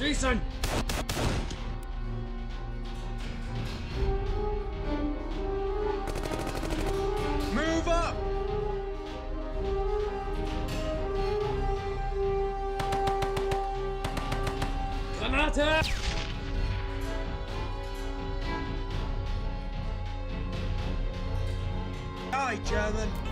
Jason! Move up! Granata! Die, German!